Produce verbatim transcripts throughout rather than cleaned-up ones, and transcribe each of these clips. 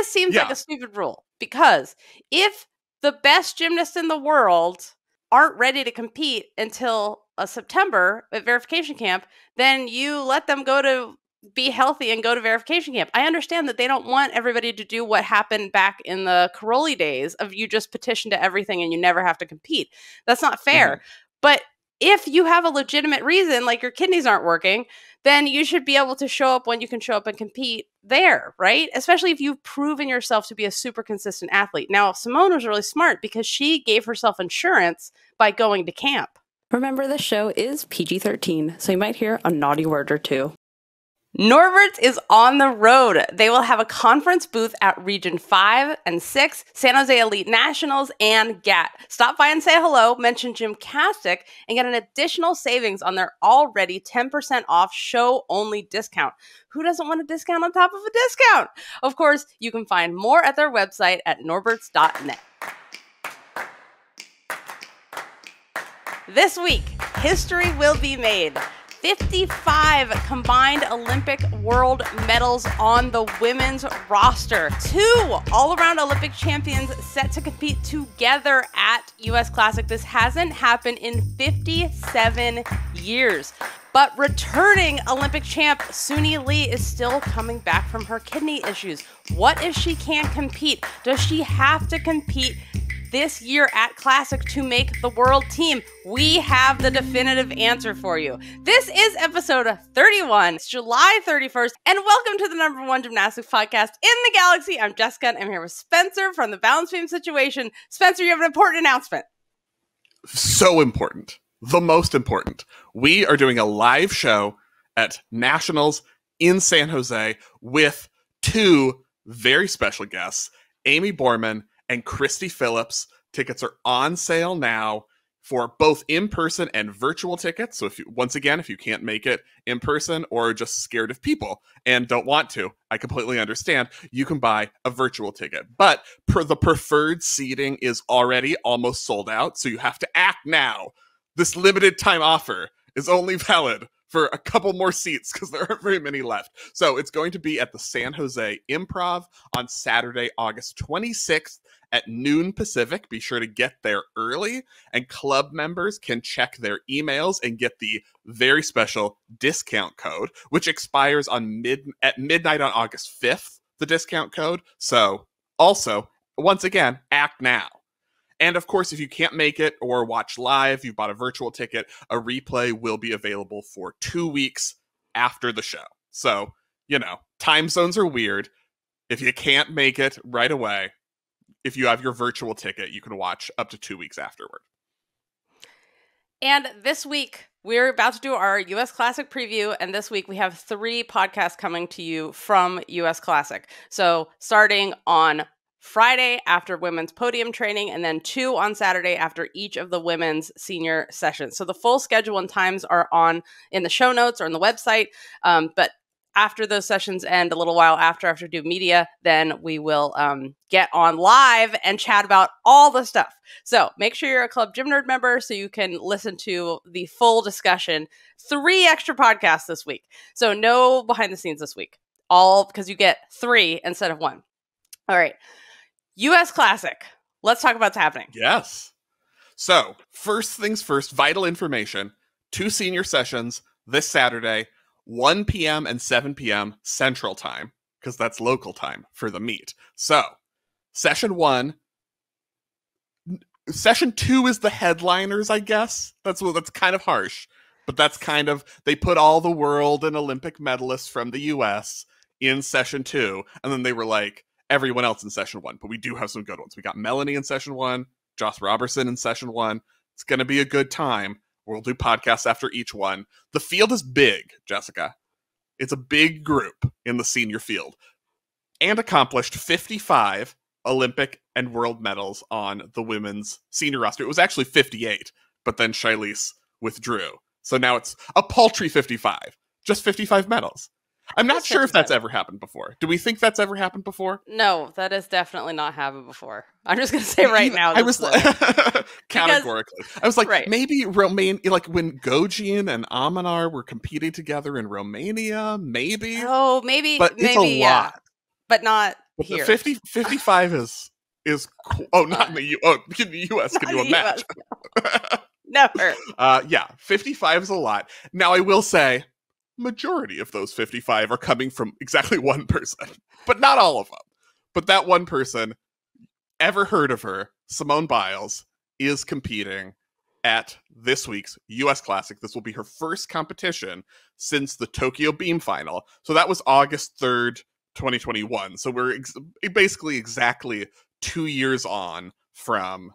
this seems yeah. like a stupid rule, because if the best gymnasts in the world aren't ready to compete until uh, September at verification camp, then you let them go to be healthy and go to verification camp. I understand that they don't want everybody to do what happened back in the Karolyi days of you just petition to everything and you never have to compete. That's not fair. Mm-hmm. But if you have a legitimate reason, like your kidneys aren't working, then you should be able to show up when you can show up and compete there, right? Especially if you've proven yourself to be a super consistent athlete. Now, Simone was really smart because she gave herself insurance by going to camp. Remember, the show is P G thirteen, so you might hear a naughty word or two. Norberts is on the road. They will have a conference booth at Region five and six, San Jose Elite Nationals, and G A T. Stop by and say hello, mention Gymcastic, and get an additional savings on their already ten percent off show-only discount. Who doesn't want a discount on top of a discount? Of course, you can find more at their website at norberts dot net. This week, history will be made. fifty-five combined Olympic world medals on the women's roster. Two all-around Olympic champions set to compete together at U S Classic. This hasn't happened in fifty-seven years. But returning Olympic champ Sunisa Lee is still coming back from her kidney issues. What if she can't compete? Does she have to compete this year at Classic to make the world team? We have the definitive answer for you. This is episode thirty-one. It's July thirty-first, and welcome to the number one gymnastics podcast in the galaxy. I'm Jessica, and I'm here with Spencer from the Balance Beam Situation. Spencer, you have an important announcement. So important. The most important. We are doing a live show at Nationals in San Jose with two very special guests, Amy Borman and Christy Phillips. Tickets are on sale now for both in-person and virtual tickets. So if you, once again, if you can't make it in person or just scared of people and don't want to, I completely understand, you can buy a virtual ticket. But per the preferred seating is already almost sold out, so you have to act now. This limited time offer is only valid for a couple more seats because there aren't very many left. So it's going to be at the San Jose Improv on Saturday, August twenty-sixth at noon Pacific. Be sure to get there early, and club members can check their emails and get the very special discount code, which expires on mid at midnight on August fifth, the discount code. So also, once again, act now. And of course, if you can't make it or watch live, you bought a virtual ticket, a replay will be available for two weeks after the show. So, you know, time zones are weird. If you can't make it right away, if you have your virtual ticket, you can watch up to two weeks afterward. And this week, we're about to do our U S Classic preview, and this week we have three podcasts coming to you from U S Classic. So starting on Friday after women's podium training, and then two on Saturday after each of the women's senior sessions. So the full schedule and times are on in the show notes or on the website. Um, but after those sessions end, a little while after, after do media, then we will um, get on live and chat about all the stuff. So make sure you're a Club Gym Nerd member so you can listen to the full discussion. Three extra podcasts this week. So no behind the scenes this week, all because you get three instead of one. All right. U S Classic. Let's talk about what's happening. Yes. So, first things first, vital information. Two senior sessions this Saturday, one p m and seven p m Central Time, because that's local time for the meet. So, session one, session two is the headliners, I guess. That's well, that's kind of harsh, but that's kind of, they put all the world and Olympic medalists from the U S in session two, and then they were like, everyone else in session one, but we do have some good ones. We got Melanie in session one, Josc Roberson in session one. It's going to be a good time. We'll do podcasts after each one. The field is big, Jessica. It's a big group in the senior field, and accomplished fifty-five Olympic and world medals on the women's senior roster. It was actually fifty-eight, but then Shilese withdrew. So now it's a paltry fifty-five, just fifty-five medals. I'm not sure if that's ever happened before. Do we think that's ever happened before? No, that has definitely not happened before. I'm just going to say right now. I was categorically. I was like, right. Maybe Romania, like when Gojian and Aminar were competing together in Romania, maybe. Oh, maybe. But maybe, it's a lot. Yeah. But not here. fifty, fifty-five is is cool. Oh, not in the U. Oh, in the U S Can you imagine? Never. Uh, yeah, fifty-five is a lot. Now, I will say, majority of those fifty-five are coming from exactly one person, but not all of them. But that one person, ever heard of her, Simone Biles, is competing at this week's U S Classic. This will be her first competition since the Tokyo Beam Final. So that was August third, twenty twenty-one. So we're ex basically exactly two years on from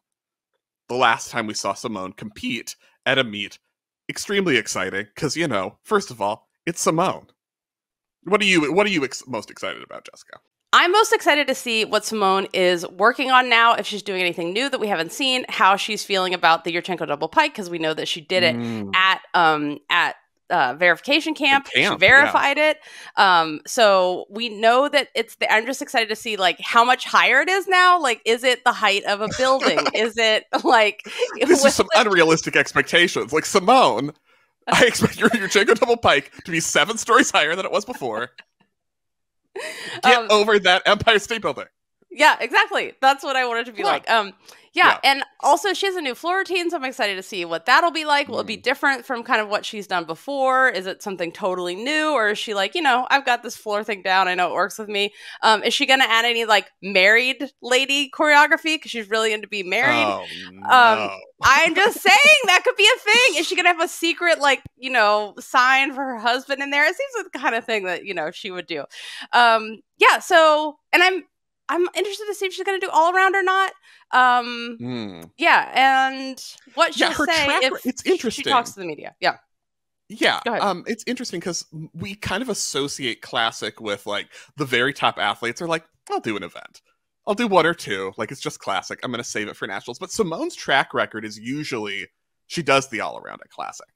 the last time we saw Simone compete at a meet. Extremely exciting because, you know, first of all, it's Simone. What are you, what are you ex most excited about, Jessica? I'm most excited to see what Simone is working on now, if she's doing anything new that we haven't seen, how she's feeling about the Yurchenko double pike, because we know that she did it mm. at um, at uh, verification camp. camp. She verified yeah. it. Um, so we know that it's the, I'm just excited to see like how much higher it is now. Like, is it the height of a building? Is it like... This is some like unrealistic expectations. Like, Simone, I expect your Yurchenko double pike to be seven stories higher than it was before. Get um, over that Empire State Building. Yeah, exactly. That's what I wanted to be yeah. like. Um, yeah. yeah, and also she has a new floor routine, so I'm excited to see what that'll be like. Mm. Will it be different from kind of what she's done before? Is it something totally new, or is she like, you know, I've got this floor thing down. I know it works with me. Um, is she going to add any like married lady choreography because she's really into being married? Oh, no. um, I'm just saying that could be a thing. Is she going to have a secret, like, you know, sign for her husband in there? It seems like the kind of thing that, you know, she would do. Um, yeah. So, and I'm, I'm interested to see if she's going to do all around or not. Um, mm. Yeah. And what she'll yeah, say if it's interesting. She talks to the media. Yeah. Yeah. Um, it's interesting because we kind of associate Classic with like the very top athletes are like, I'll do an event. I'll do one or two. Like, it's just Classic. I'm going to save it for Nationals. But Simone's track record is usually she does the all around at Classic.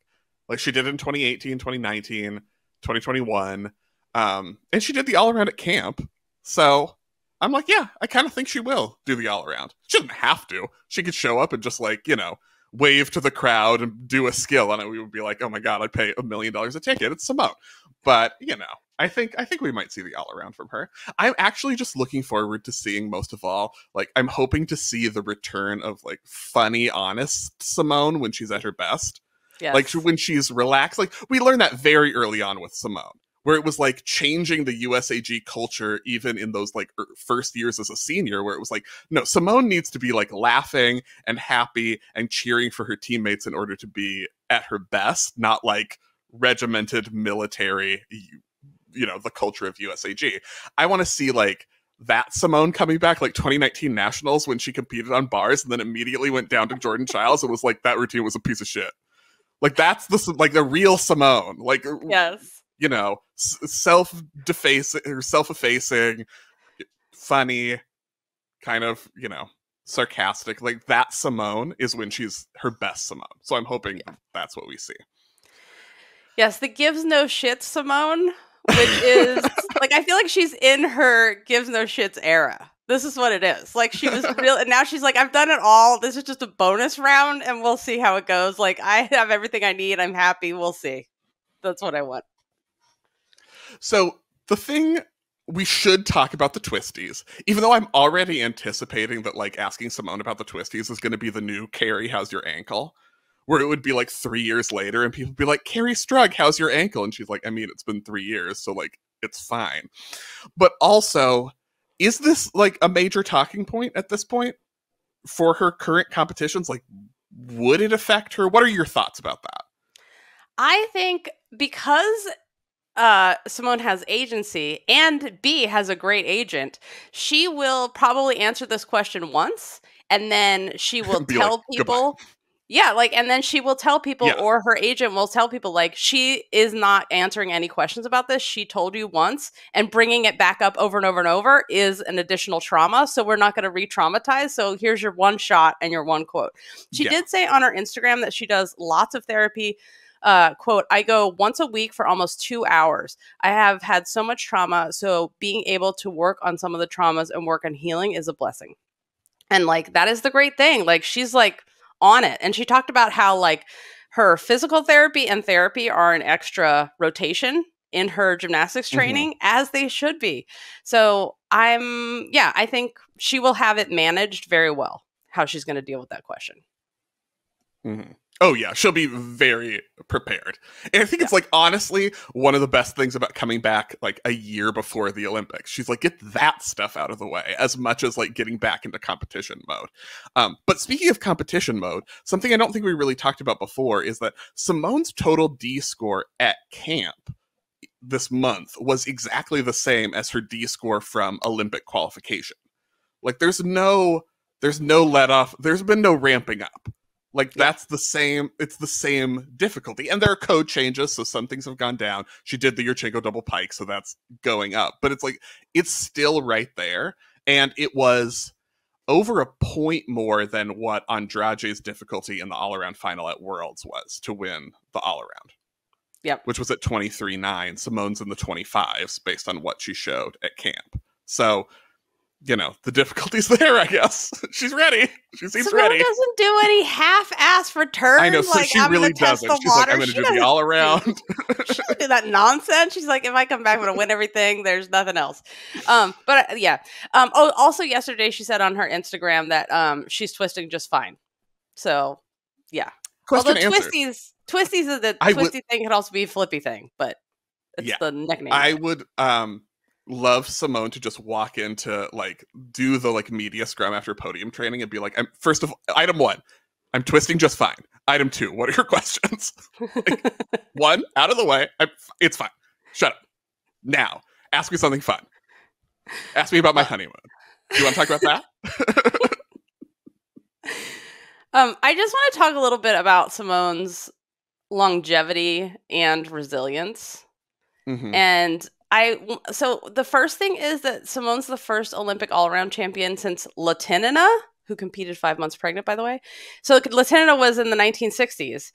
Like, she did it in twenty eighteen, twenty nineteen, twenty twenty-one. Um, and she did the all around at camp. So I'm like, yeah, I kind of think she will do the all around. She doesn't have to. She could show up and just like, you know, wave to the crowd and do a skill, and we would be like, oh my God, I'd pay a million dollars a ticket. It's Simone. But, you know, I think I think we might see the all around from her. I'm actually just looking forward to seeing, most of all, like, I'm hoping to see the return of like funny, honest Simone when she's at her best. Yes. Like, when she's relaxed. Like, we learned that very early on with Simone, where it was like changing the U S A G culture even in those like er first years as a senior, where it was like, no, Simone needs to be like laughing and happy and cheering for her teammates in order to be at her best, not like regimented military, you, you know, the culture of U S A G. I want to see like that Simone coming back, like twenty nineteen Nationals when she competed on bars and then immediately went down to Jordan Chiles and was like, that routine was a piece of shit. Like, that's the, like the real Simone. Like, yes. You know, self-defacing or self-effacing, funny, kind of, you know, sarcastic. Like, that Simone is when she's her best Simone. So I'm hoping yeah. that's what we see. Yes, the gives no shit Simone, which is like, I feel like she's in her gives no shits era. This is what it is. Like, she was real, and now she's like, I've done it all. This is just a bonus round, and we'll see how it goes. Like, I have everything I need. I'm happy. We'll see. That's what I want. So the thing we should talk about, the twisties, even though I'm already anticipating that like asking Simone about the twisties is going to be the new Carey, how's your ankle? Where it would be like three years later and people would be like, Carey Strug, how's your ankle? And she's like, I mean, it's been three years, so like, it's fine. But also, is this like a major talking point at this point for her current competitions? Like, would it affect her? What are your thoughts about that? I think because Uh, Simone has agency and B has a great agent, she will probably answer this question once and then she will tell like, people goodbye. Yeah, like, and then she will tell people yeah. or her agent will tell people like, she is not answering any questions about this. She told you once, and bringing it back up over and over and over is an additional trauma. So we're not going to re-traumatize. So here's your one shot and your one quote. She yeah. did say on her Instagram that she does lots of therapy. Uh, quote, I go once a week for almost two hours. I have had so much trauma, so being able to work on some of the traumas and work on healing is a blessing. And like, that is the great thing. Like, she's like on it. And she talked about how like her physical therapy and therapy are an extra rotation in her gymnastics training, mm-hmm. as they should be. So I'm, yeah, I think she will have it managed very well, how she's going to deal with that question. Mm-hmm. Oh, yeah, she'll be very prepared. And I think yeah. it's, like, honestly, one of the best things about coming back, like, a year before the Olympics. She's like, get that stuff out of the way, as much as, like, getting back into competition mode. Um, but speaking of competition mode, something I don't think we really talked about before is that Simone's total D score at camp this month was exactly the same as her D score from Olympic qualification. Like, there's no, there's no let off. There's been no ramping up. Like, yeah. that's the same, it's the same difficulty. And there are code changes, so some things have gone down. She did the Yurchenko double pike, so that's going up. But it's like, it's still right there. And it was over a point more than what Andrade's difficulty in the all-around final at Worlds was to win the all-around. Yep. Which was at twenty-three nine. Simone's in the twenty-fives, based on what she showed at camp. So... you know, the difficulty's there, I guess. She's ready. She seems Simone ready. She doesn't do any half-ass returns. I know, so like, she I'm really doesn't. She's water. like, I'm going to do the all-around. She doesn't do that nonsense. She's like, if I come back, I'm going to win everything. There's nothing else. Um, but, uh, yeah. Um, oh, also, yesterday, she said on her Instagram that um, she's twisting just fine. So, yeah. Question Although answered. twisties, twisties is the twisty thing could also be a flippy thing, but it's yeah. the nickname. I would... Um, love Simone to just walk into, like, do the, like, media scrum after podium training and be like, I'm first of all, item one, I'm twisting just fine. Item two, what are your questions? Like, one, out of the way. I'm, it's fine. Shut up. Now, ask me something fun. Ask me about my honeymoon. Do you want to talk about that? um, I just want to talk a little bit about Simone's longevity and resilience. Mm-hmm. And I so the first thing is that Simone's the first Olympic all-around champion since Latinina, who competed five months pregnant, by the way. So Latinina was in the nineteen sixties.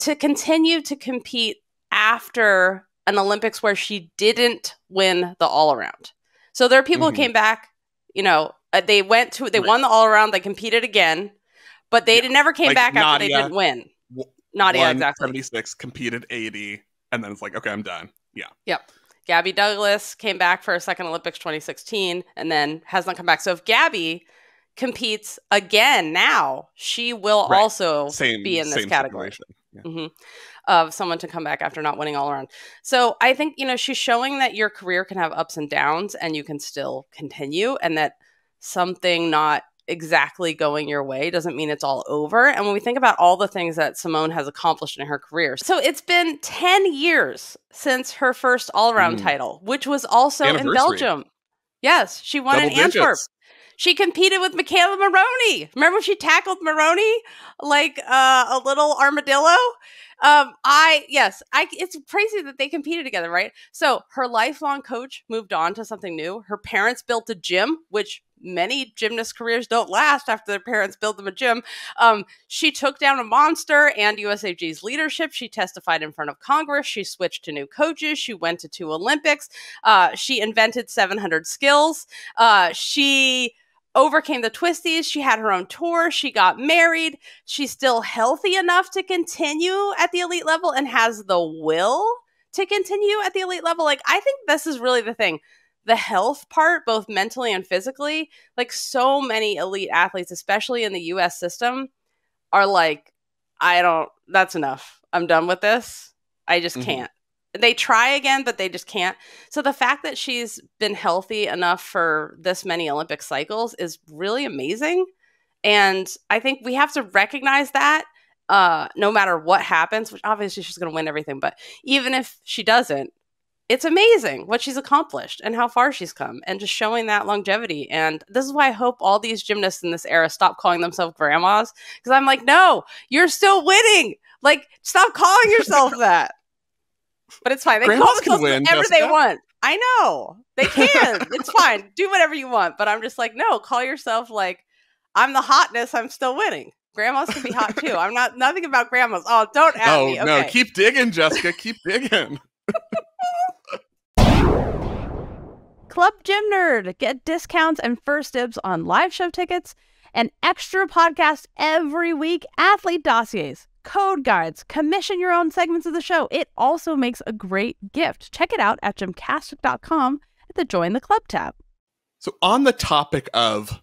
To continue to compete after an Olympics where she didn't win the all-around. So there are people mm-hmm. who came back, you know, they went to, they right. won the all-around, they competed again, but they yeah. never came like back Nadia, after they didn't win. Nadia, exactly. seventy-six, competed eighty, and then it's like, okay, I'm done. Yeah. Yep. Gabby Douglas came back for a second Olympics twenty sixteen and then has not come back. So if Gabby competes again now, she will right. also same, be in this category yeah. mm-hmm. of someone to come back after not winning all around. So I think, you know, she's showing that your career can have ups and downs and you can still continue, and that something not exactly going your way doesn't mean it's all over. And when we think about all the things that Simone has accomplished in her career, so it's been ten years since her first all-around mm. title, which was also in Belgium. Yes, she won Double in digits. Antwerp. She competed with McKayla Maroney. Remember when she tackled Maroney like uh, a little armadillo? Um, I yes, I. It's crazy that they competed together, right? So her lifelong coach moved on to something new. Her parents built a gym, which many gymnast careers don't last after their parents build them a gym. Um, she took down a monster and U S A G's leadership. She testified in front of Congress. She switched to new coaches. She went to two Olympics. Uh, she invented seven hundred skills. Uh, she overcame the twisties. She had her own tour. She got married. She's still healthy enough to continue at the elite level and has the will to continue at the elite level. Like, I think this is really the thing. The health part, both mentally and physically, like, so many elite athletes, especially in the U S system, are like, I don't, that's enough. I'm done with this. I just mm-hmm. can't. They try again, but they just can't. So the fact that she's been healthy enough for this many Olympic cycles is really amazing. And I think we have to recognize that uh, no matter what happens, which obviously she's going to win everything. But even if she doesn't, it's amazing what she's accomplished and how far she's come, and just showing that longevity. And this is why I hope all these gymnasts in this era stop calling themselves grandmas, because I'm like, no, you're still winning. Like, stop calling yourself that. But it's fine. They Grandmas call themselves win, whatever Jessica. They want. I know. They can. It's fine. Do whatever you want. But I'm just like, no, call yourself like, I'm the hotness. I'm still winning. Grandmas can be hot too. I'm not, nothing about grandmas. Oh, don't at no, me. Okay. No, keep digging, Jessica. Keep digging. Club Gym Nerd. Get discounts and first dibs on live show tickets and extra podcasts every week, athlete dossiers, code guides, commission your own segments of the show. It also makes a great gift. Check it out at gymcastic dot com at the Join the Club tab. So on the topic of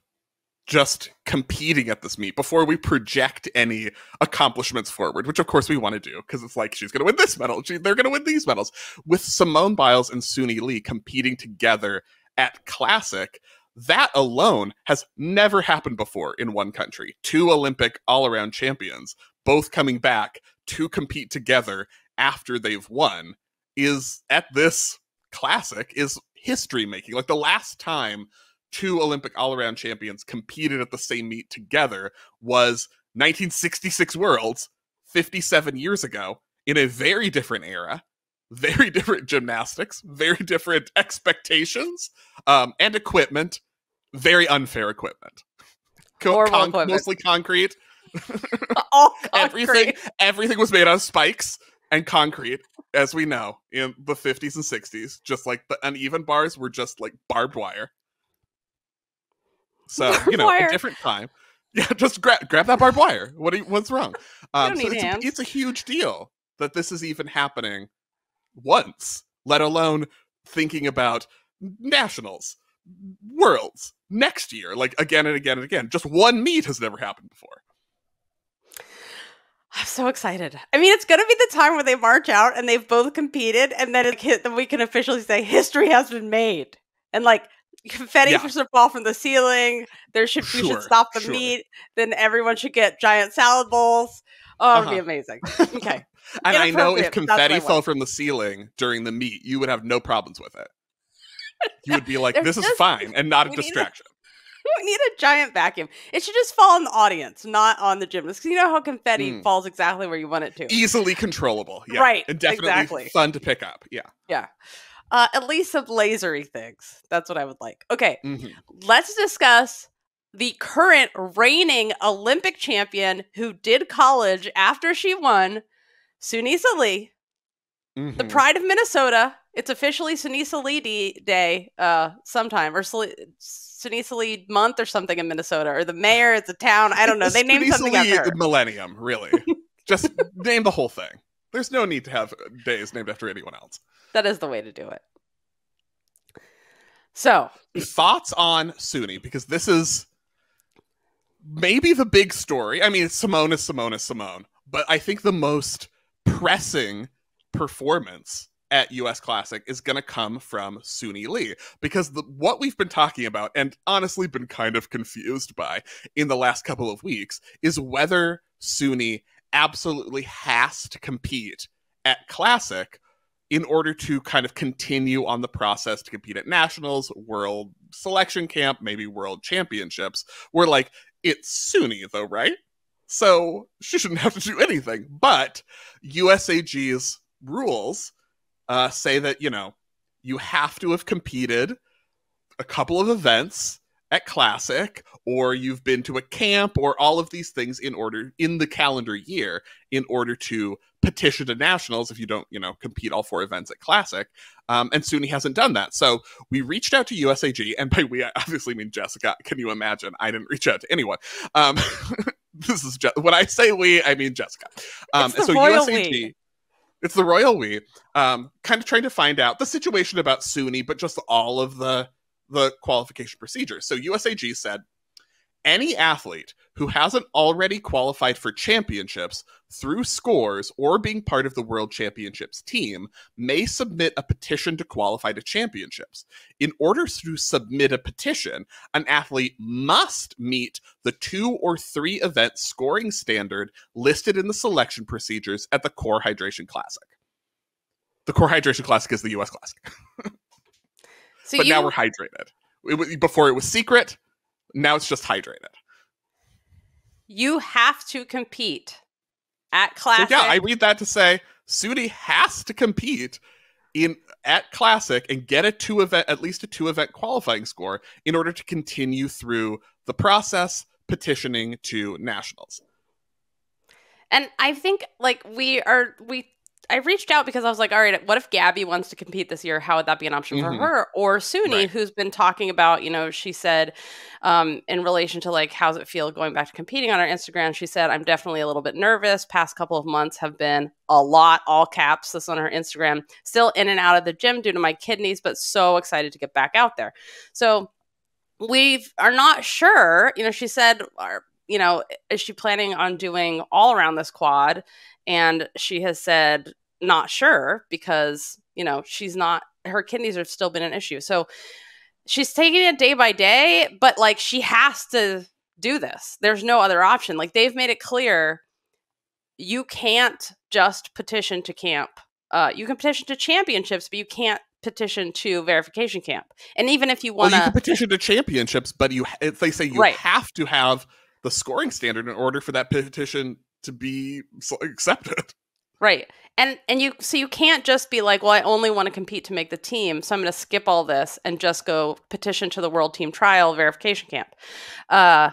just competing at this meet, before we project any accomplishments forward, which of course we want to do, because it's like, she's going to win this medal, she, they're going to win these medals. With Simone Biles and Sunisa Lee competing together at Classic, that alone has never happened before in one country. Two Olympic all-around champions, both coming back to compete together after they've won, is at this Classic, is history-making. Like, the last time two Olympic all-around champions competed at the same meet together was nineteen sixty-six Worlds, fifty-seven years ago, in a very different era, very different gymnastics, very different expectations, um, and equipment, very unfair equipment. Horrible Con equipment. Mostly concrete. All concrete. Everything, everything was made out of spikes and concrete, as we know, in the fifties and sixties. Just like the uneven bars were just like barbed wire. So, you know, wire. A different time. Yeah, just grab grab that barbed wire. What you, what's wrong? Um, so it's, a, it's a huge deal that this is even happening once, let alone thinking about nationals, worlds, next year, like again and again and again. Just one meet has never happened before. I'm so excited. I mean, it's going to be the time where they march out and they've both competed, and then it hit, then we can officially say history has been made. And like, confetti yeah. should fall from the ceiling. There should sure, we should stop the sure. meet. Then everyone should get giant salad bowls. Oh, it'd uh-huh. be amazing. Okay, and I know if confetti fell from the ceiling during the meet, you would have no problems with it. You would be like, "This just, is fine," and not a distraction. A, we need a giant vacuum. It should just fall on the audience, not on the gymnasts. Because you know how confetti mm. falls exactly where you want it to, easily controllable, yeah. right? And definitely exactly. fun to pick up. Yeah, yeah. Uh, at least some lasery things. That's what I would like. Okay, mm-hmm. let's discuss the current reigning Olympic champion who did college after she won, Sunisa Lee, mm-hmm. the pride of Minnesota. It's officially Sunisa Lee Day uh, sometime, or Sunisa Lee Month or something in Minnesota, or the mayor, it's a town. I don't know. They named Sunisa something Lee after her. Millennium, really. Just name the whole thing. There's no need to have days named after anyone else. That is the way to do it. So, thoughts on Suni, because this is maybe the big story. I mean, Simone is Simone is Simone, but I think the most pressing performance at U S Classic is going to come from Suni Lee, because the, what we've been talking about, and honestly been kind of confused by in the last couple of weeks, is whether Suni absolutely has to compete at Classic in order to kind of continue on the process to compete at nationals, world selection camp, maybe world championships. We're like, it's Suni though, right? So she shouldn't have to do anything. But U S A G's rules uh, say that, you know, you have to have competed a couple of events at Classic, or you've been to a camp, or all of these things in order in the calendar year in order to petition to nationals if you don't, you know, compete all four events at Classic. Um, and Suni hasn't done that. So we reached out to U S A G, and by we, I obviously mean Jessica. Can you imagine? I didn't reach out to anyone. Um, this is just, when I say we, I mean Jessica. Um, and so U S A G, we. It's the royal we, um, kind of trying to find out the situation about Suni, but just all of the the qualification procedure. So U S A G said, any athlete who hasn't already qualified for championships through scores or being part of the world championships team may submit a petition to qualify to championships. In order to submit a petition, an athlete must meet the two or three event scoring standard listed in the selection procedures at the Core Hydration Classic. The Core Hydration Classic is the U S Classic. So but you... now we're hydrated. It, before it was secret, now it's just hydrated. You have to compete at Classic. So yeah, I read that to say Suni has to compete in at Classic and get a two event, at least a two event qualifying score in order to continue through the process petitioning to nationals. And I think like we are we. I reached out because I was like, all right, what if Gabby wants to compete this year? How would that be an option mm-hmm. for her? Or Suni, right. who's been talking about, you know, she said um, in relation to like, how's it feel going back to competing on our Instagram? She said, I'm definitely a little bit nervous. Past couple of months have been a lot, all caps, this on her Instagram, still in and out of the gym due to my kidneys, but so excited to get back out there. So we are not sure. You know, she said, are, you know, is she planning on doing all around this quad? And she has said, not sure, because, you know, she's not, her kidneys have still been an issue. So she's taking it day by day, but like she has to do this. There's no other option. Like they've made it clear, you can't just petition to camp. Uh, you can petition to championships, but you can't petition to verification camp. And even if you want to, well, you can petition to championships, but you if they say you right. have to have the scoring standard in order for that petition to be accepted. Right. And and you so you can't just be like, well, I only want to compete to make the team, so I'm going to skip all this and just go petition to the world team trial verification camp. Uh,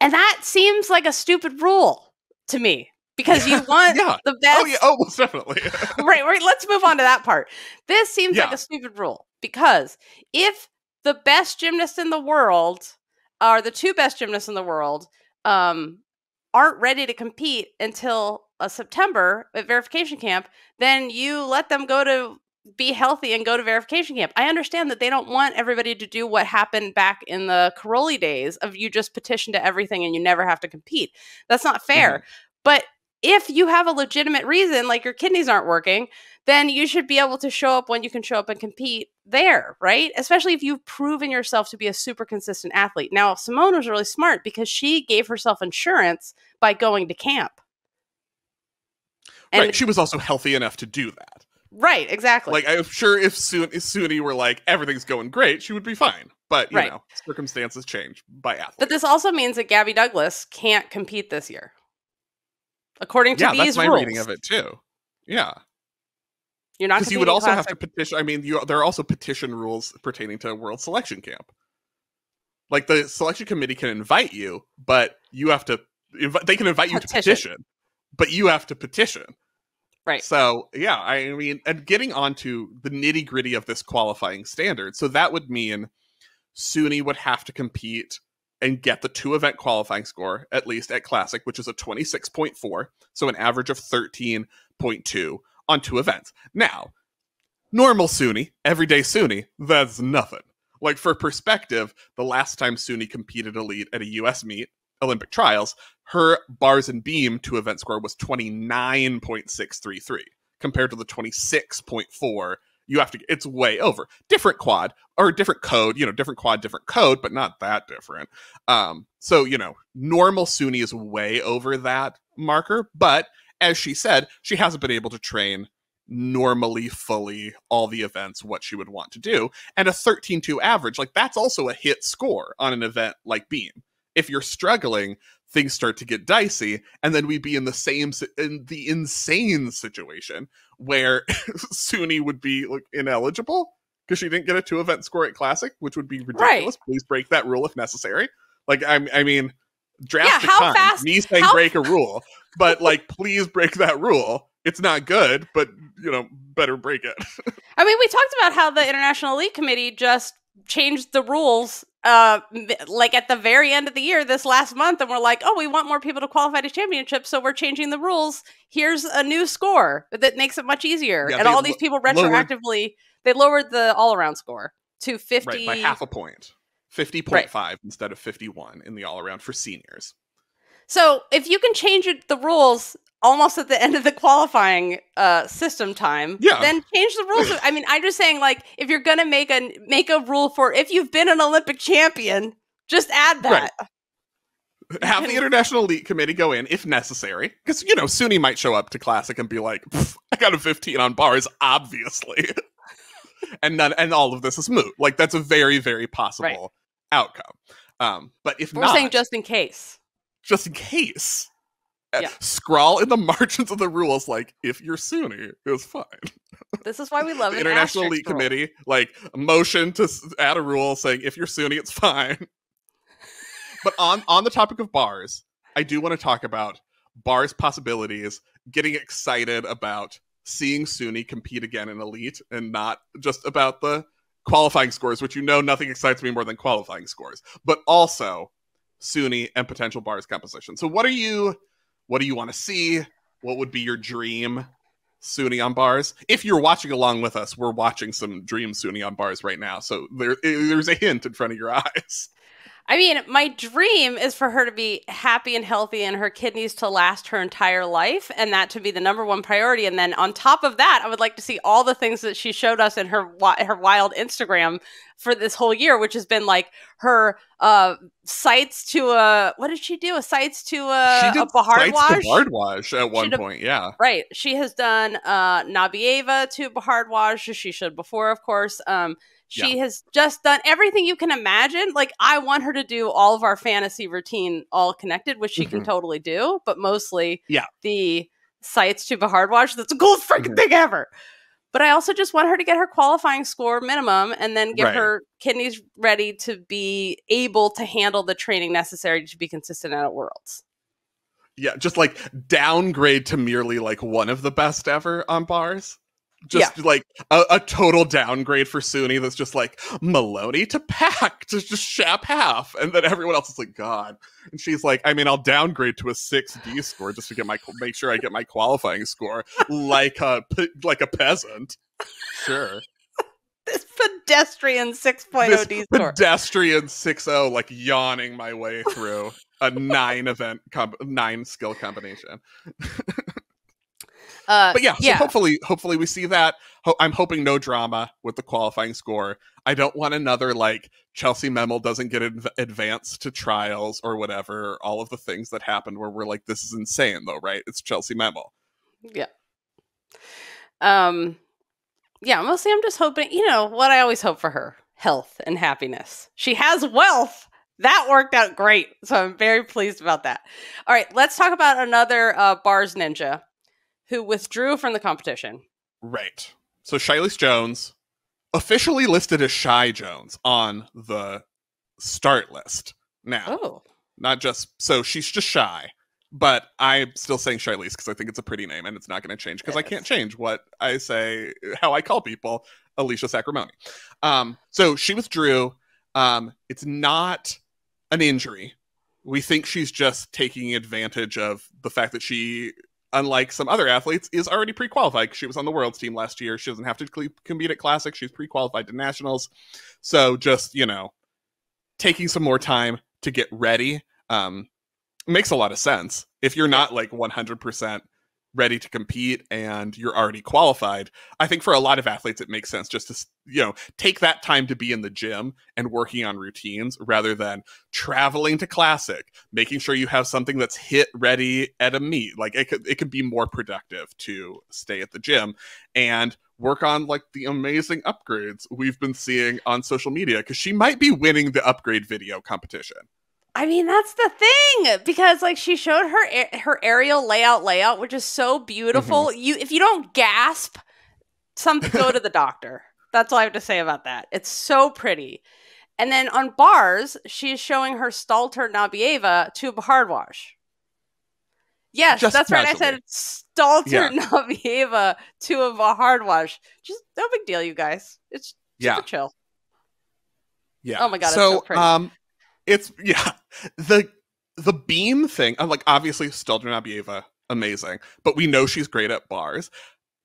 and that seems like a stupid rule to me. Because you want yeah. the best. Oh, yeah. Oh, most definitely. right, right. Let's move on to that part. This seems yeah. like a stupid rule, because if the best gymnasts in the world, or the two best gymnasts in the world, um, aren't ready to compete until uh, September at verification camp, then you let them go to be healthy and go to verification camp. I understand that they don't want everybody to do what happened back in the Karolyi days of you just petition to everything and you never have to compete. That's not fair. Mm-hmm. But if you have a legitimate reason, like your kidneys aren't working, then you should be able to show up when you can show up and compete there, right? Especially if you've proven yourself to be a super consistent athlete. Now, Simone was really smart because she gave herself insurance by going to camp. And right. She was also healthy enough to do that. Right, exactly. Like, I'm sure if Suni were like, everything's going great, she would be fine. But, you right. know, circumstances change by athletes. But this also means that Gabby Douglas can't compete this year. According to yeah, these rules. Yeah, that's my reading of it too. Yeah. You're not, because you would also classic. have to petition. I mean, you, there are also petition rules pertaining to World Selection Camp. Like the selection committee can invite you, but you have to, they can invite petition. you to petition, but you have to petition. Right. So yeah, I mean, and getting on to the nitty gritty of this qualifying standard. So that would mean Suni would have to compete and get the two-event qualifying score, at least at Classic, which is a twenty-six point four, so an average of thirteen point two on two events. Now, normal Suni, everyday Suni, that's nothing. Like, for perspective, the last time Suni competed elite at a U S meet, Olympic trials, her bars and beam two-event score was twenty-nine point six three three, compared to the twenty-six point four. You have to, it's way over. Different quad, or different code, you know, different quad, different code, but not that different. Um, so, you know, normal Suni is way over that marker, but as she said, she hasn't been able to train normally, fully, all the events, what she would want to do. And a thirteen point two average, like, that's also a hit score on an event like beam. If you're struggling, things start to get dicey, and then we'd be in the same, in the insane situation where Suni would be like ineligible because she didn't get a two-event score at Classic, which would be ridiculous. Right. Please break that rule if necessary. Like, I, I mean, drastic yeah, how fast, me saying how... break a rule, but like, please break that rule. It's not good, but you know, better break it. I mean, we talked about how the International Elite Committee just changed the rules uh like at the very end of the year this last month, and we're like, oh, we want more people to qualify to championships, so we're changing the rules. Here's a new score that makes it much easier. Yeah, and all these people retroactively lowered, they lowered the all-around score to fifty, right, by half a point, fifty point five right. instead of fifty-one in the all-around for seniors. So if you can change it, the rules almost at the end of the qualifying uh, system time, yeah. then change the rules. I mean, I'm just saying, like, if you're going to make a make a rule for if you've been an Olympic champion, just add that. Right. Have the International Elite Committee go in, if necessary, because, you know, Suni might show up to Classic and be like, I got a fifteen on bars, obviously. and none, and all of this is moot. Like, that's a very, very possible right. outcome. Um, but if We're not... We're saying just in case. Just in case. Yeah. Scrawl in the margins of the rules, like, if you're Suni, it's fine. This is why we love the an International Elite rule. Committee, like, motion to add a rule saying if you're Suni, it's fine. But on on the topic of bars, I do want to talk about bars possibilities. Getting excited about seeing Suni compete again in elite, and not just about the qualifying scores, which, you know, nothing excites me more than qualifying scores, but also Suni and potential bars composition. So, what are you? What do you want to see? What would be your dream Sunion bars. If you're watching along with us, we're watching some dream Sunion bars right now. So there, there's a hint in front of your eyes. I mean, my dream is for her to be happy and healthy and her kidneys to last her entire life, and that to be the number one priority. And then on top of that, I would like to see all the things that she showed us in her her wild Instagram for this whole year, which has been like her uh, sites to a, what did she do? A sites to a, a Bahardwaj? Sites to Bahardwaj at one point, yeah. Right. She has done uh, Nabieva to Bahardwaj, as she should before, of course. Um, She yeah. has just done everything you can imagine. Like, I want her to do all of our fantasy routine all connected, which she mm-hmm. can totally do, but mostly yeah. the sites to Bahardwaj. That's the coolest freaking mm-hmm. thing ever. But I also just want her to get her qualifying score minimum and then get right. her kidneys ready to be able to handle the training necessary to be consistent at Worlds. Yeah, just like downgrade to merely like one of the best ever on bars. Just yeah. like a, a total downgrade for Suni that's just like Maloney to Pack to just Shap half. And then everyone else is like, God. And she's like, I mean, I'll downgrade to a six D score just to get my make sure I get my qualifying score like a, like a peasant. Sure. This pedestrian six point oh D score. Pedestrian six point oh, like yawning my way through a nine event, com nine skill combination. Uh, but yeah, yeah. So hopefully, hopefully we see that. Ho I'm hoping no drama with the qualifying score. I don't want another like Chellsie Memmel doesn't get adv advanced to trials or whatever. All of the things that happened where we're like, this is insane though, right? It's Chellsie Memmel. Yeah. Um. Yeah. Mostly, I'm just hoping. You know what I always hope for her: health and happiness. She has wealth. That worked out great, so I'm very pleased about that. All right, let's talk about another uh, bars ninja who withdrew from the competition. Right. So Shilese Jones, officially listed as Shy Jones on the start list now. Oh. Not just, so she's just Shy, but I'm still saying Shilese because I think it's a pretty name and it's not going to change because I can't change what I say, how I call people, Alicia Sacramone. Um, so she withdrew. Um, it's not an injury. We think she's just taking advantage of the fact that she, unlike some other athletes, is already pre-qualified. She was on the Worlds team last year. She doesn't have to compete at Classic. She's pre-qualified to Nationals. So just, you know, taking some more time to get ready um, makes a lot of sense. If you're not like one hundred percent ready to compete and you're already qualified, I think for a lot of athletes, it makes sense just to, you know, take that time to be in the gym and working on routines rather than traveling to Classic, making sure you have something that's hit ready at a meet. Like it could, it could be more productive to stay at the gym and work on like the amazing upgrades we've been seeing on social media, because she might be winning the upgrade video competition. I mean, that's the thing, because like she showed her her aerial layout layout, which is so beautiful. Mm-hmm. You, if you don't gasp, something go to the doctor. That's all I have to say about that. It's so pretty. And then on bars, she is showing her Stalter Nabieva to Bahardwaj. Yes, just that's naturally. Right. I said Stalter yeah. Nabieva to a Bahardwaj. Just no big deal, you guys. It's just yeah. a chill. Yeah. Oh my god. It's so, so pretty. um. It's yeah, the the beam thing. I'm like, obviously Stalter Nabieva, amazing, but we know she's great at bars.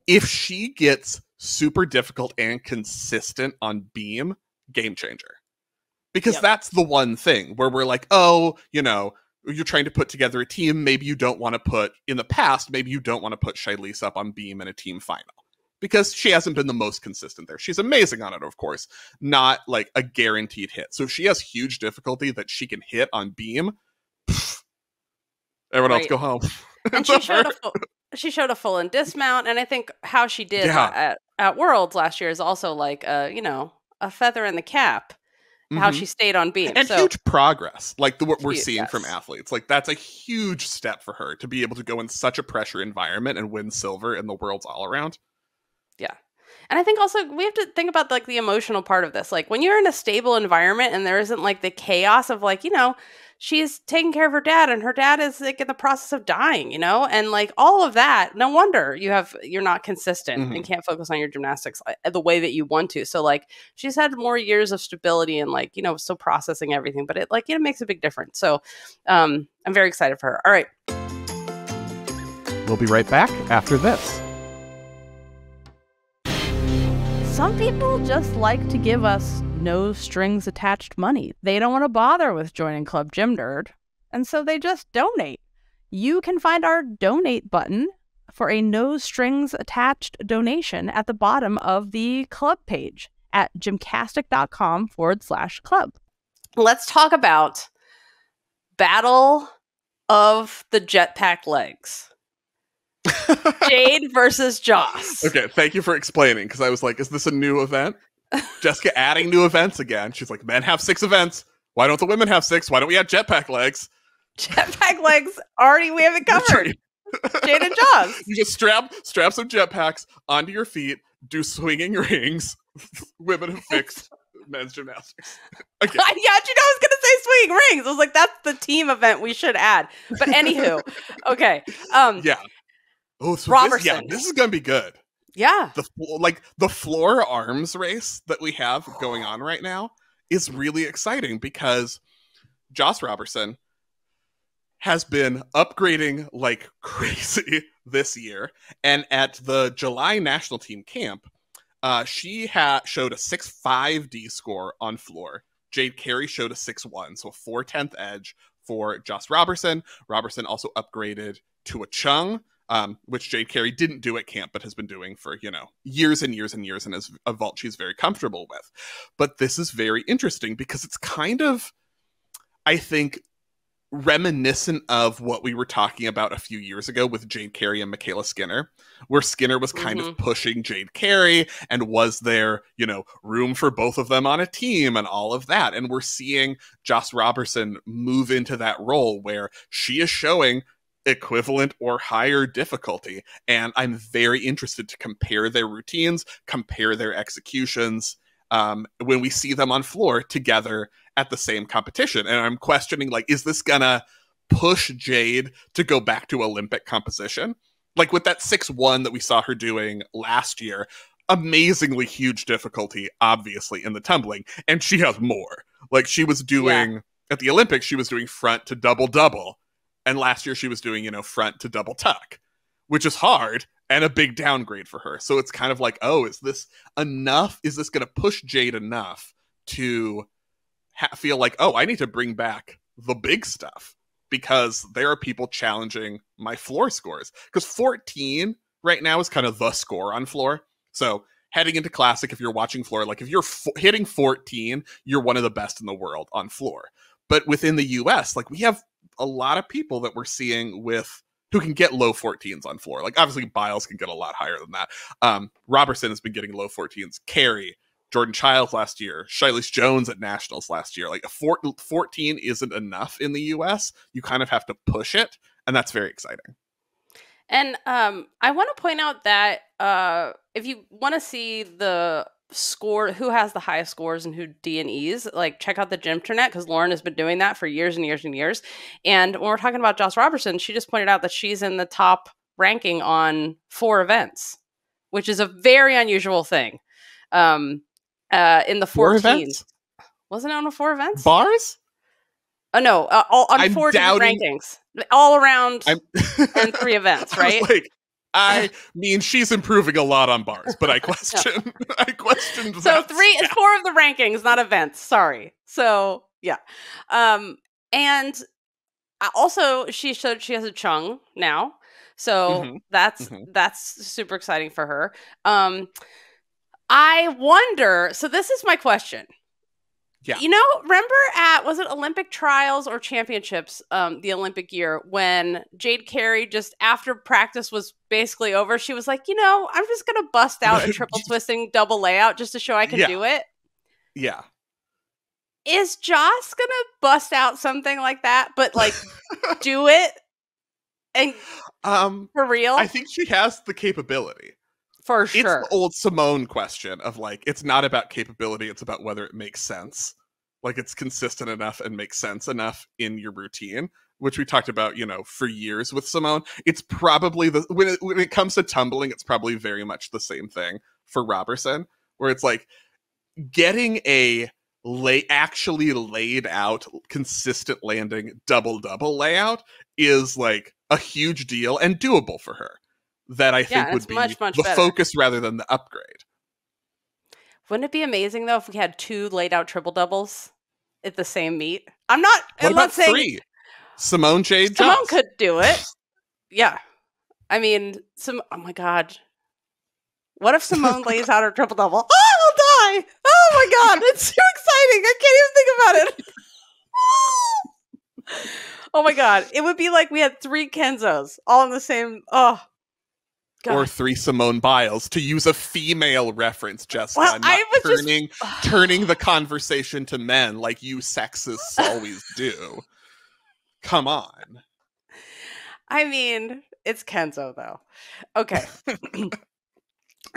If she gets super difficult and consistent on beam, game changer, because yep. that's the one thing where we're like, oh, you know, you're trying to put together a team. Maybe you don't want to put in the past. Maybe you don't want to put Shilese up on beam in a team final, because she hasn't been the most consistent there. She's amazing on it, of course, not like a guaranteed hit. So if she has huge difficulty that she can hit on beam, pff, everyone right. else go home. And she, showed a full, she showed a full in dismount, and I think how she did yeah. at, at Worlds last year is also like a, you know, a feather in the cap, mm-hmm. how she stayed on beam. And so, huge progress, like the, what we're huge, seeing yes. from athletes. Like that's a huge step for her to be able to go in such a pressure environment and win silver in the Worlds all around. Yeah. And I think also we have to think about like the emotional part of this. Like when you're in a stable environment and there isn't like the chaos of like, you know, she's taking care of her dad and her dad is like in the process of dying, you know, and like all of that. No wonder you have, you're not consistent mm-hmm. and can't focus on your gymnastics the way that you want to. So like she's had more years of stability and like, you know, still processing everything, but it like, it makes a big difference. So um, I'm very excited for her. All right. We'll be right back after this. some people just like to give us no strings attached money. They don't want to bother with joining Club Gym Nerd, and so they just donate. You can find our donate button for a no strings attached donation at the bottom of the club page at gymcastic.com forward slash club. Let's talk about Battle of the Jetpack Legs. Jade versus Josc. Okay, thank you for explaining, because I was like, is this a new event? Jessica adding new events again. She's like, men have six events. Why don't the women have six? Why don't we add Jetpack Legs? Jetpack Legs, already we have it covered. Jade and Josc. You just strap strap some jetpacks onto your feet, do swinging rings. Women have fixed men's gymnastics. Okay. Yeah, you know, I was going to say swinging rings. I was like, that's the team event we should add. But anywho, okay. Um, yeah. Oh, so Roberson. This, yeah, this is going to be good. Yeah. The like the floor arms race that we have going on right now is really exciting because Josc Roberson has been upgrading like crazy this year. And at the July national team camp, uh, she ha showed a six five D score on floor. Jade Carey showed a six one, so a four tenth edge for Josc Roberson. Roberson also upgraded to a chung, um, which Jade Carey didn't do at camp, but has been doing for, you know, years and years and years, and is a vault she's very comfortable with. But this is very interesting because it's kind of, I think, reminiscent of what we were talking about a few years ago with Jade Carey and McKayla Skinner, where Skinner was kind mm-hmm. of pushing Jade Carey and was there, you know, room for both of them on a team and all of that. And we're seeing Josc Roberson move into that role where she is showing equivalent or higher difficulty. And I'm very interested to compare their routines, compare their executions, Um, when we see them on floor together at the same competition. And I'm questioning, like, is this gonna push Jade to go back to Olympic composition? Like with that six one that we saw her doing last year, amazingly huge difficulty, obviously, in the tumbling. And she has more. Like she was doing, yeah. at the Olympics, she was doing front to double-double. And last year she was doing, you know, front to double tuck, which is hard. And a big downgrade for her. So it's kind of like, oh, is this enough? Is this going to push Jade enough to ha feel like, oh, I need to bring back the big stuff because there are people challenging my floor scores. Because fourteen right now is kind of the score on floor. So heading into Classic, if you're watching floor, like if you're f hitting fourteen, you're one of the best in the world on floor. But within the U S, like we have a lot of people that we're seeing with who can get low fourteens on floor. Like, obviously, Biles can get a lot higher than that. Um, Roberson has been getting low fourteens. Carey, Jordan Chiles last year, Shilese Jones at Nationals last year. Like, a four fourteen isn't enough in the U S You kind of have to push it, and that's very exciting. And um, I want to point out that uh, if you want to see the score, who has the highest scores and who D and E's, like check out the Gymternet, because Lauren has been doing that for years and years and years. And when we're talking about Josc Roberson, she just pointed out that she's in the top ranking on four events, which is a very unusual thing. Um, uh, in the fourteens, wasn't it on the four events bars? Oh no, uh, all on I'm four doubting... rankings, all around on three events, right? I mean, she's improving a lot on bars, but I question. No. I questioned. So that. three, yeah. four of the rankings, not events. Sorry. So yeah, um, and also she showed she has a chung now, so mm-hmm. that's mm-hmm. that's super exciting for her. Um, I wonder. So this is my question. Yeah. You know, remember at, was it Olympic trials or championships, um, the Olympic year, when Jade Carey, just after practice was basically over, she was like, you know, I'm just going to bust out a triple twisting double layout just to show I can yeah. do it. Yeah. Is Josc going to bust out something like that, but like do it and um, for real? I think she has the capability. For sure. It's the old Simone question of like, it's not about capability. It's about whether it makes sense. Like it's consistent enough and makes sense enough in your routine, which we talked about, you know, for years with Simone. It's probably the, when it, when it comes to tumbling, it's probably very much the same thing for Roberson, where it's like getting a lay actually laid out consistent landing double, double layout is like a huge deal and doable for her. That I think yeah, would be much, much the better. Focus rather than the upgrade. Wouldn't it be amazing, though, if we had two laid out triple doubles at the same meet? I'm not. What I'm about not saying three? Simone Jade Simone Jones could do it. Yeah. I mean, some. Oh, my God. What if Simone lays out her triple double? Oh, I'll die. Oh, my God. It's too exciting. I can't even think about it. Oh, my God. It would be like we had three Kenzos all in the same. Oh, God. Or three Simone Biles, to use a female reference, Jessica. Well, I was turning, just... turning the conversation to men like you sexists always do. Come on. I mean, it's Kenzo, though. Okay.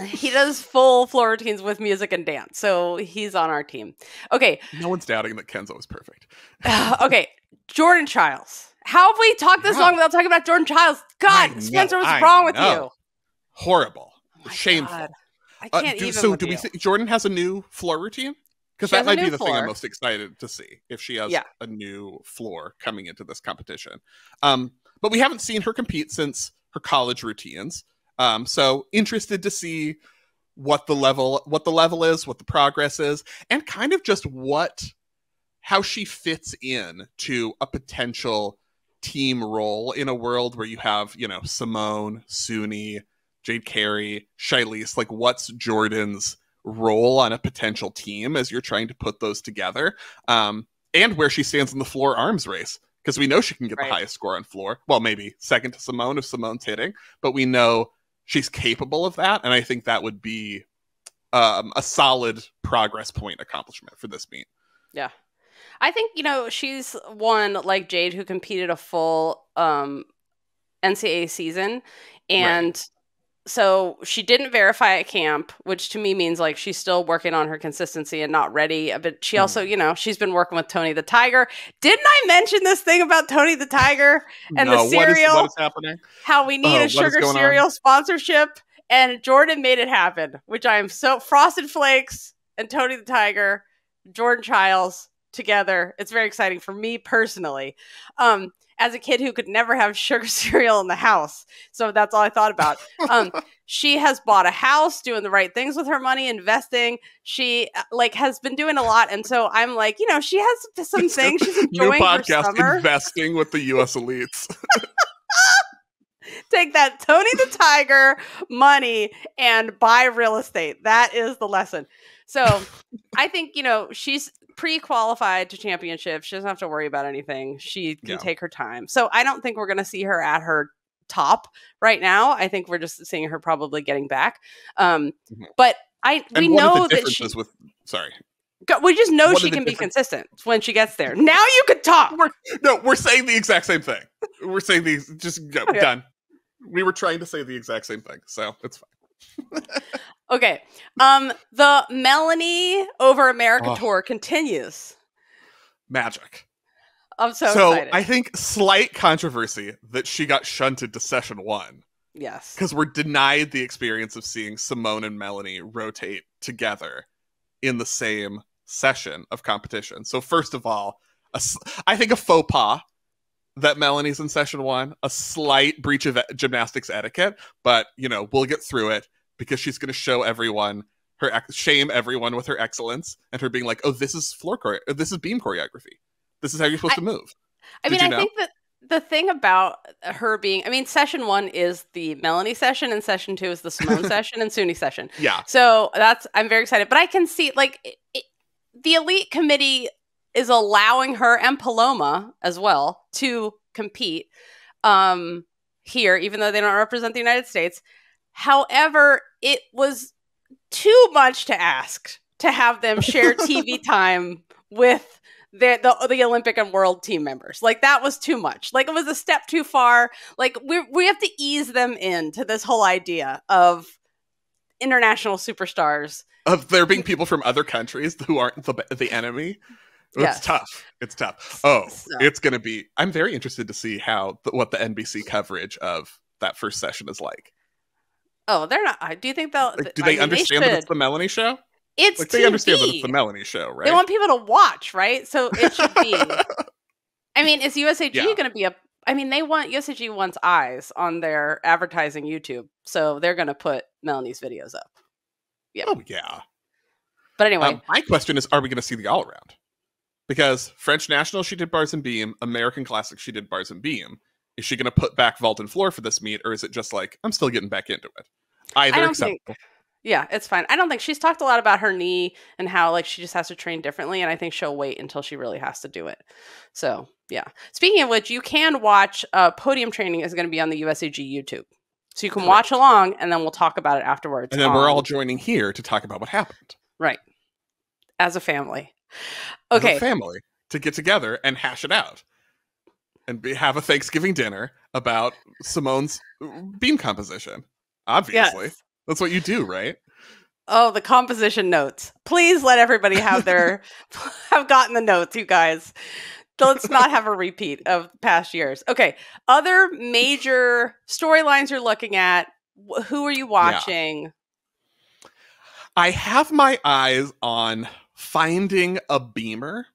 He does full floor routines with music and dance, so he's on our team. Okay. No one's doubting that Kenzo is perfect. uh, okay. Jordan Chiles. How have we talked this yeah. long without talking about Jordan Chiles? God, know, Spencer, what's I wrong know. with you? Horrible. Oh, shameful. God. I can't uh, do, even So do you. we see Jordan has a new floor routine? Because that might be the floor. thing I'm most excited to see, if she has yeah. a new floor coming into this competition. Um, but we haven't seen her compete since her college routines. Um, so interested to see what the level, what the level is, what the progress is, and kind of just what, how she fits in to a potential team role in a world where you have, you know, Simone, Suni, Jade Carey, Shilese. Like, what's Jordan's role on a potential team as you're trying to put those together? Um, and where she stands in the floor arms race. Because we know she can get right. the highest score on floor. Well, maybe second to Simone if Simone's hitting, but we know she's capable of that, and I think that would be um, a solid progress point accomplishment for this meet. Yeah. I think, you know, she's one like Jade who competed a full um, N C A A season, and right. so she didn't verify at camp, which to me means like she's still working on her consistency and not ready. But she also, mm. you know, she's been working with Tony the Tiger. Didn't I mention this thing about Tony the Tiger and no, the cereal? What is, what is happening? How we need oh, a sugar cereal on? sponsorship, and Jordan made it happen. Which I am so Frosted Flakes and Tony the Tiger, Jordan Chiles together. It's very exciting for me personally. Um, as a kid who could never have sugar cereal in the house. So that's all I thought about. Um, she has bought a house, doing the right things with her money, investing. She like has been doing a lot. And so I'm like, you know, she has some things. She's enjoying New podcast, her summer. Investing with the U S elites. Take that Tony the Tiger money and buy real estate. That is the lesson. So I think, you know, she's pre-qualified to championship. She doesn't have to worry about anything. She can yeah. take her time. So I don't think we're going to see her at her top right now. I think we're just seeing her probably getting back. Um, mm-hmm. But I and we know that she with sorry. We just know what she can be consistent when she gets there. Now you could talk. We're, no, we're saying the exact same thing. We're saying these just no, okay. done. We were trying to say the exact same thing, so it's fine. Okay, um, the Melanie over America oh. tour continues. Magic. I'm so, so excited. So I think slight controversy that she got shunted to session one. Yes. Because we're denied the experience of seeing Simone and Melanie rotate together in the same session of competition. So first of all, a, I think a faux pas that Melanie's in session one, a slight breach of gymnastics etiquette, but, you know, we'll get through it. Because she's going to show everyone her shame, everyone with her excellence, and her being like, "Oh, this is floor chore- this is beam choreography. This is how you're supposed I, to move." I Did mean, you know? I think that the thing about her being, I mean, session one is the Melanie session, and session two is the Simone session and Suni session. Yeah. So that's I'm very excited, but I can see like it, it, the elite committee is allowing her and Paloma as well to compete um, here, even though they don't represent the United States. However, it was too much to ask to have them share T V time with the, the the Olympic and World team members. Like, that was too much. Like, it was a step too far. Like, we we have to ease them into this whole idea of international superstars. Of there being people from other countries who aren't the, the enemy. It's yes. tough. It's tough. Oh, so. It's going to be... I'm very interested to see how what the N B C coverage of that first session is like. Oh, they're not. Do you think they'll? Like, do they I mean, understand they that it's the Melanie show? It's like, they T V. Understand that it's the Melanie show, right? They want people to watch, right? So it should be. I mean, is U S A G yeah. going to be a? I mean, they want U S A G wants eyes on their advertising YouTube, so they're going to put Melanie's videos up. Yeah. Oh yeah. But anyway. Um, my question is, are we going to see the all-around? Because French National, she did bars and beam. American Classic, she did bars and beam. Is she going to put back vault and floor for this meet? Or is it just like, I'm still getting back into it? Either acceptable. Think, yeah, it's fine. I don't think she's talked a lot about her knee and how like she just has to train differently. And I think she'll wait until she really has to do it. So, yeah. Speaking of which, you can watch uh, Podium Training is going to be on the U S A G YouTube. So you can watch along, and then we'll talk about it afterwards. And then on... we're all joining here to talk about what happened. Right. As a family. Okay. As a family to get together and hash it out. And be, have a Thanksgiving dinner about Simone's beam composition. Obviously. Yes. That's what you do, right? Oh, the composition notes. Please let everybody have their... have gotten the notes, you guys. Let's not have a repeat of past years. Okay. Other major storylines you're looking at. Who are you watching? Yeah. I have my eyes on finding a beamer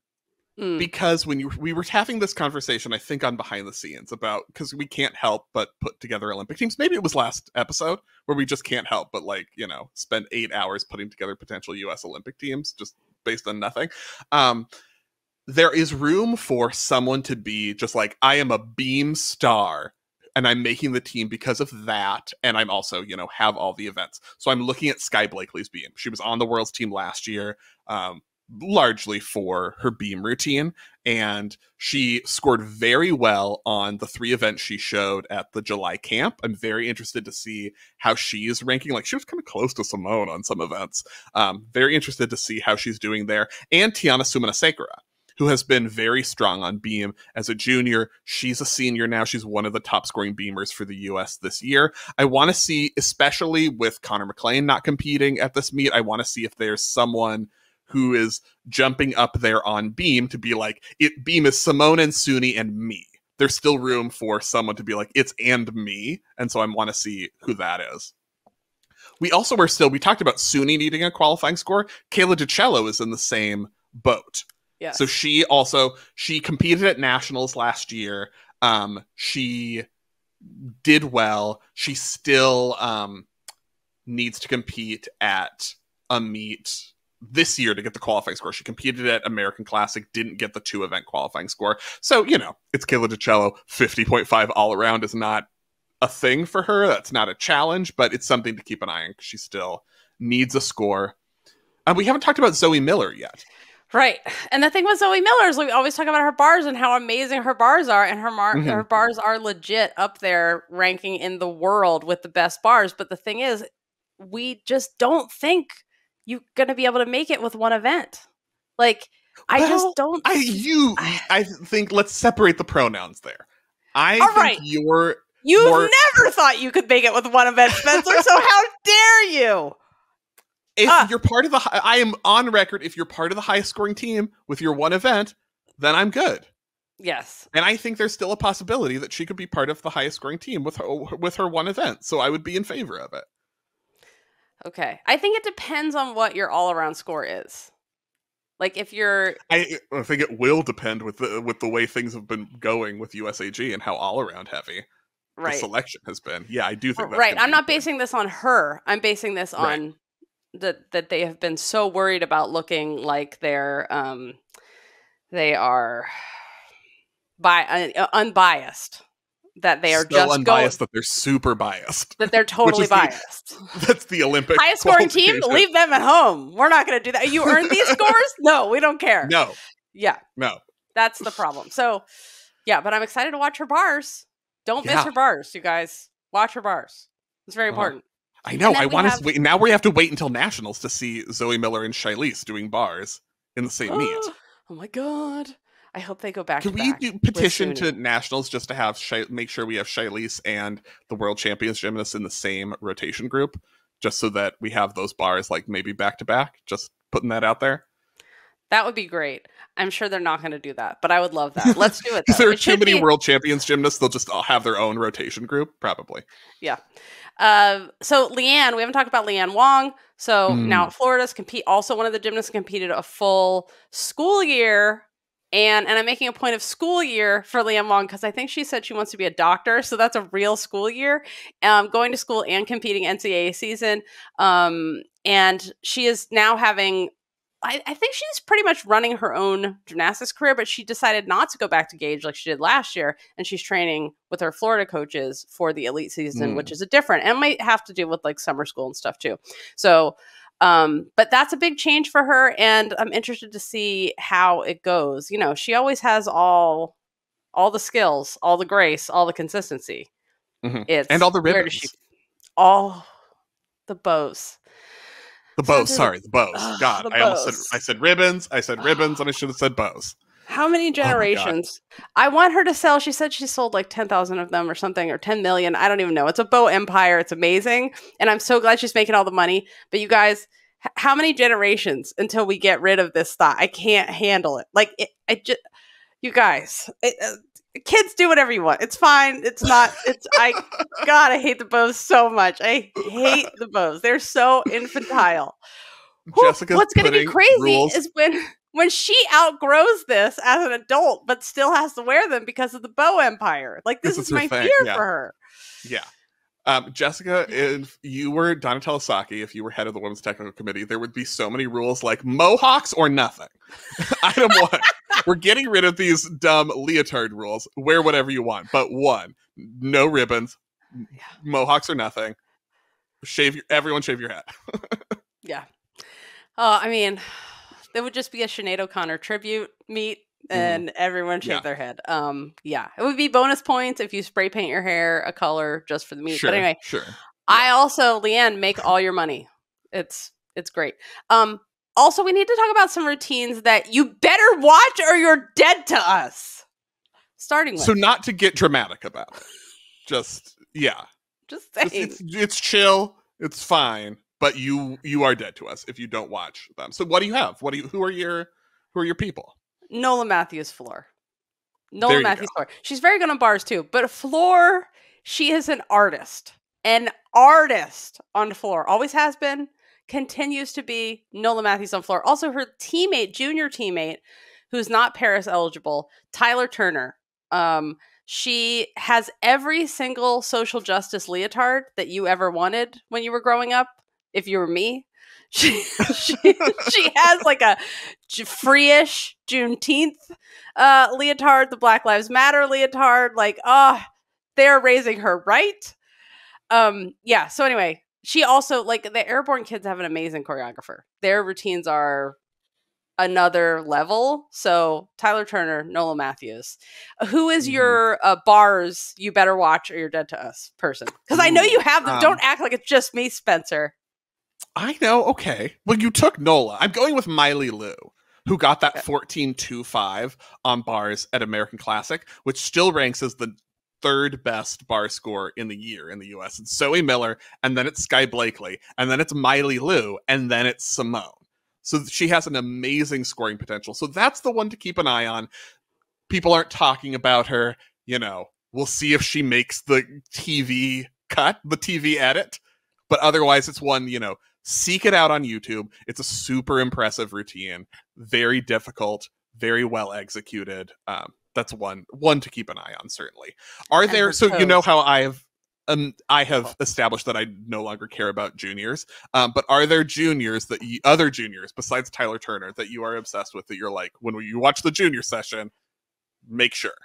mm. because when you, we were having this conversation, I think on behind the scenes about, because we can't help but put together Olympic teams. Maybe it was last episode where we just can't help but like, you know, spend eight hours putting together potential U S Olympic teams just based on nothing. Um, There is room for someone to be just like, I am a beam star and I'm making the team because of that. And I'm also, you know, have all the events. So I'm looking at Sky Blakely's beam. She was on the world's team last year, um, largely for her beam routine. And she scored very well on the three events she showed at the July camp. I'm very interested to see how she is ranking. Like, she was kind of close to Simone on some events. Um, very interested to see how she's doing there. And Tiana Sumanasakura, who has been very strong on beam as a junior. She's a senior now. She's one of the top scoring beamers for the U S this year. I want to see, especially with Connor McLean not competing at this meet, I want to see if there's someone who is jumping up there on beam to be like, it beam is Simone and Suni and me. There's still room for someone to be like, it's and me. And so I want to see who that is. We also were still, we talked about Suni needing a qualifying score. Kayla DiCello is in the same boat. Yes. So she also, she competed at nationals last year. Um, she did well. She still um, needs to compete at a meet this year to get the qualifying score. She competed at American Classic, didn't get the two event qualifying score. So, you know, it's Kayla DiCello. fifty point five all around is not a thing for her. That's not a challenge, but it's something to keep an eye on. She still needs a score. And uh, we haven't talked about Zoe Miller yet. Right. And the thing with Zoe Miller is we always talk about her bars and how amazing her bars are. And her mar mm-hmm. her bars are legit up there ranking in the world with the best bars. But the thing is, we just don't think you're going to be able to make it with one event. Like, well, I just don't. I, you, I think let's separate the pronouns there. I All think right. you're. You've more... never thought you could make it with one event, Spencer. So how dare you? If ah. you're part of the, I am on record, if you're part of the highest scoring team with your one event, then I'm good. Yes. And I think there's still a possibility that she could be part of the highest scoring team with her, with her one event. So I would be in favor of it. Okay. I think it depends on what your all around score is. Like if you're, I, I think it will depend with the, with the way things have been going with U S A G and how all around heavy right. the selection has been. Yeah, I do think that's right. I'm not basing point. this on her. I'm basing this right. on that that they have been so worried about looking like they're um they are by uh, unbiased, that they are so just unbiased going, that they're super biased, that they're totally biased. The, that's the Olympic highest scoring team. Leave them at home. We're not going to do that. You earned these scores. No, we don't care. No. Yeah. No. That's the problem. So, yeah, but I'm excited to watch her bars. Don't yeah. miss her bars, you guys. Watch her bars. It's very uh-huh. important. I know. I want have... to wait. Now we have to wait until nationals to see Zoe Miller and Shilese doing bars in the same oh, meet. Oh my god! I hope they go back. Can to we back do petition to nationals just to have Sh make sure we have Shilese and the world champions gymnasts in the same rotation group, just so that we have those bars like maybe back to back? Just putting that out there. That would be great. I'm sure they're not going to do that, but I would love that. Let's do it. If there are it too many be... world champions gymnasts, they'll just all have their own rotation group, probably. Yeah. Uh, so Leanne, we haven't talked about Leanne Wong. So mm. now at Florida's compete, also one of the gymnasts competed a full school year. And, and I'm making a point of school year for Leanne Wong because I think she said she wants to be a doctor. So that's a real school year. Um, going to school and competing N C double A season. Um, and she is now having I, I think she's pretty much running her own gymnastics career, but she decided not to go back to Gage like she did last year. And she's training with her Florida coaches for the elite season, mm. which is a different and might have to do with like summer school and stuff too. So, um, but that's a big change for her. And I'm interested to see how it goes. You know, she always has all, all the skills, all the grace, all the consistency. Mm-hmm. It's, and all the ribbons. She, all the bows. The bows, so sorry, the bows. Ugh, God, the I bows. almost said I said ribbons. I said ribbons, and I should have said bows. How many generations? Oh, I want her to sell. She said she sold like ten thousand of them or something, or ten million. I don't even know. It's a bow empire. It's amazing, and I'm so glad she's making all the money. But you guys, h how many generations until we get rid of this stock? I can't handle it. Like it, I just, you guys, it, uh, kids, do whatever you want. It's fine. It's not. It's I. God, I hate the bows so much. I hate the bows. They're so infantile. Jessica's What's going to be crazy rules. is when when she outgrows this as an adult, but still has to wear them because of the bow empire. Like this, this is, is my thing. fear yeah. for her. Yeah. Um, Jessica, if you were Donatella Sacchi, if you were head of the women's technical committee, there would be so many rules like mohawks or nothing. Item one, we're getting rid of these dumb leotard rules. Wear whatever you want, but one, no ribbons, yeah. mohawks or nothing. Shave your, everyone shave your head. yeah. Uh, I mean, there would just be a Sinead O'Connor tribute meet. And mm. everyone shave yeah. their head. Um, yeah, it would be bonus points if you spray paint your hair a color just for the meet. Sure, but anyway, sure. Yeah. I also, Leanne, make all your money. It's it's great. Um, also, we need to talk about some routines that you better watch or you're dead to us. Starting with so not to get dramatic about it. Just yeah, just saying it's, it's, it's chill. It's fine, but you you are dead to us if you don't watch them. So what do you have? What do you? Who are your who are your people? Nola Matthews floor. Nola Matthews go. floor. She's very good on bars too, but floor, she is an artist. An artist on floor. Always has been, continues to be. Nola Matthews on floor. Also her teammate, junior teammate, who's not Paris eligible, Tyler Turner. Um, she has every single social justice leotard that you ever wanted when you were growing up, if you were me. She, she she has like a free-ish Juneteenth uh, leotard, the Black Lives Matter leotard. Like, oh, they're raising her right. Um, yeah. So anyway, she also like the airborne kids have an amazing choreographer. Their routines are another level. So Tyler Turner, Nola Matthews, who is mm-hmm. your uh, bars? You better watch or you're dead to us person. Because I know you have them. Um, Don't act like it's just me, Spencer. I know. Okay. Well, you took Nola. I'm going with Miley Lou, who got that fourteen two five on bars at American Classic, which still ranks as the third best bar score in the year in the U S. It's Zoe Miller, and then it's Sky Blakely, and then it's Miley Lou, and then it's Simone. So she has an amazing scoring potential. So that's the one to keep an eye on. People aren't talking about her. You know, we'll see if she makes the T V cut, the T V edit. But otherwise, it's one, you know, seek it out on YouTube. It's a super impressive routine. Very difficult, very well executed. Um, that's one one to keep an eye on, certainly. Are there, so you know how I've, um, I have established that I no longer care about juniors. Um, but are there juniors, that you, other juniors besides Tyler Turner that you are obsessed with that you're like, when you watch the junior session, make sure?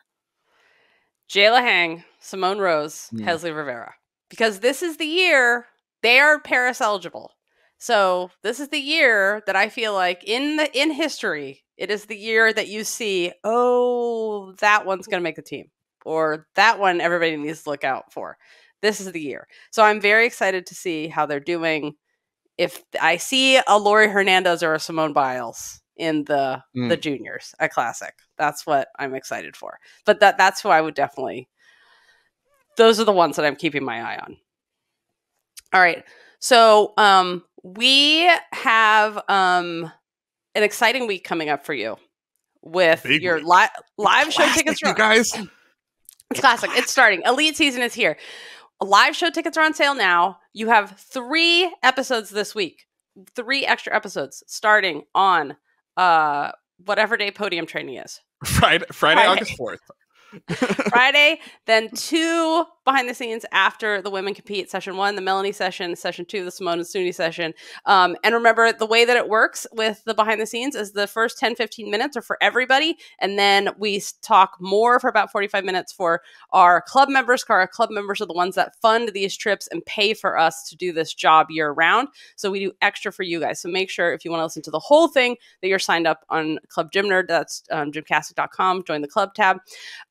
Jayla Hang, Simone Rose, mm. Hesley Rivera. Because this is the year... They are Paris eligible. So this is the year that I feel like in the in history, it is the year that you see, oh, that one's going to make the team. Or that one everybody needs to look out for. This is the year. So I'm very excited to see how they're doing. If I see a Laurie Hernandez or a Simone Biles in the, mm. the juniors at Classic, that's what I'm excited for. But that that's who I would definitely... Those are the ones that I'm keeping my eye on. All right, so um, we have um, an exciting week coming up for you with Big your li live it's show classic, tickets. You guys, it's classic. It's starting. Elite season is here. Live show tickets are on sale now. You have three episodes this week, three extra episodes starting on uh, whatever day podium training is. Friday, Friday, Friday. August fourth. Friday, then two behind the scenes after the women compete, session one, the Melanie session, session two, the Simone and Suni session. Um, and remember, the way that it works with the behind the scenes is the first ten, fifteen minutes are for everybody. And then we talk more for about forty-five minutes for our club members, car our club members are the ones that fund these trips and pay for us to do this job year round. So we do extra for you guys. So make sure if you want to listen to the whole thing that you're signed up on Club Gym Nerd. That's um, gymcastic dot com. Join the club tab.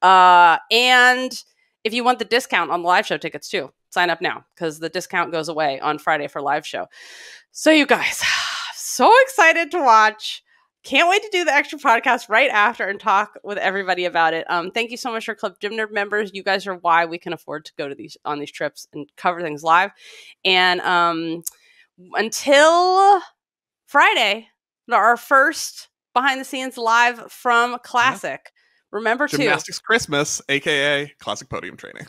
Uh, and if you want the discount on the live show tickets too, sign up now because the discount goes away on Friday for live show. So you guys, so excited to watch. Can't wait to do the extra podcast right after and talk with everybody about it. Um, thank you so much for Club Gym Nerd members. You guys are why we can afford to go to these on these trips and cover things live. And um, until Friday, our first behind the scenes live from Classic. Yeah. Remember to Gymnastics Christmas, aka Classic Podium Training.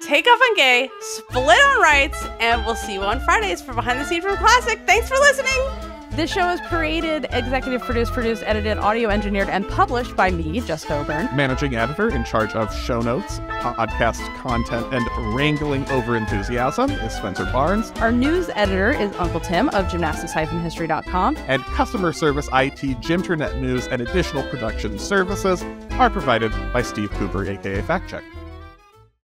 Take off on gay, split on rights, and we'll see you on Fridays for Behind the Scenes from Classic. Thanks for listening. This show is created, executive produced, produced, edited, audio engineered, and published by me, Jessica O'Byrne. Managing editor in charge of show notes, podcast content, and wrangling over enthusiasm is Spencer Barnes. Our news editor is Uncle Tim of gymnastics dash history dot com. And customer service, I T, Gymternet news, and additional production services are provided by Steve Cooper, aka Fact Check.